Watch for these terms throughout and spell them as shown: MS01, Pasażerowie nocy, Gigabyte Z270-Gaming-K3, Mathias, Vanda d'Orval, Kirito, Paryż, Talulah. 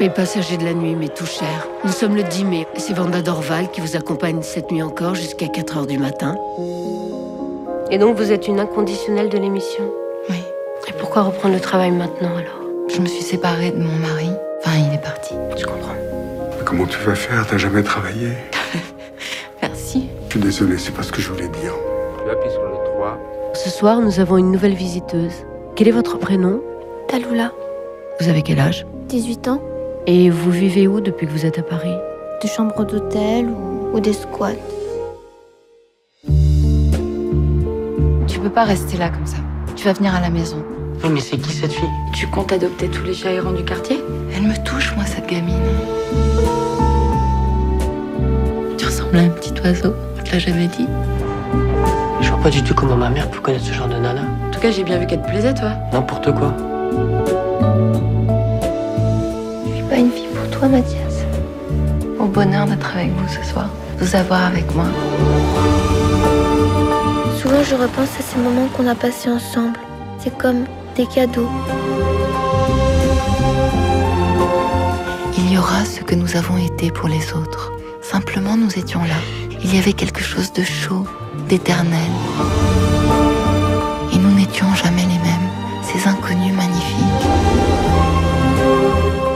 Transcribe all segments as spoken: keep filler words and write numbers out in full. Les passagers de la nuit m'est tout cher. Nous sommes le dix mai. C'est Vanda d'Orval qui vous accompagne cette nuit encore jusqu'à quatre heures du matin. Et donc vous êtes une inconditionnelle de l'émission? Oui. Et pourquoi reprendre le travail maintenant alors? Je me suis séparée de mon mari. Enfin, il est parti. Je comprends. Mais comment tu vas faire? T'as jamais travaillé. Merci. Je suis désolée, c'est pas ce que je voulais dire. Tu appuies sur le trois. Ce soir, nous avons une nouvelle visiteuse. Quel est votre prénom? Talulah. Vous avez quel âge? dix-huit ans. Et vous vivez où depuis que vous êtes à Paris? Des chambres d'hôtel ou... ou des squats. Tu peux pas rester là comme ça. Tu vas venir à la maison. Oui, mais c'est qui cette fille? Tu comptes adopter tous les chats errants du quartier? Elle me touche, moi, cette gamine. Tu ressembles à un petit oiseau, on te l'a jamais dit. Je vois pas du tout comment ma mère peut connaître ce genre de nana. En tout cas, j'ai bien vu qu'elle te plaisait, toi. N'importe quoi. Je suis pas une fille pour toi, Mathias. Au bonheur d'être avec vous ce soir, de vous avoir avec moi. Souvent, je repense à ces moments qu'on a passés ensemble. C'est comme des cadeaux. Il y aura ce que nous avons été pour les autres. Simplement, nous étions là. Il y avait quelque chose de chaud, d'éternel. Et nous n'étions jamais les mêmes. Ces inconnus magnifiques.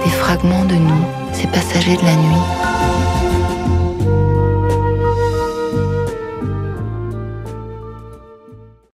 Des fragments de nous, ces passagers de la nuit.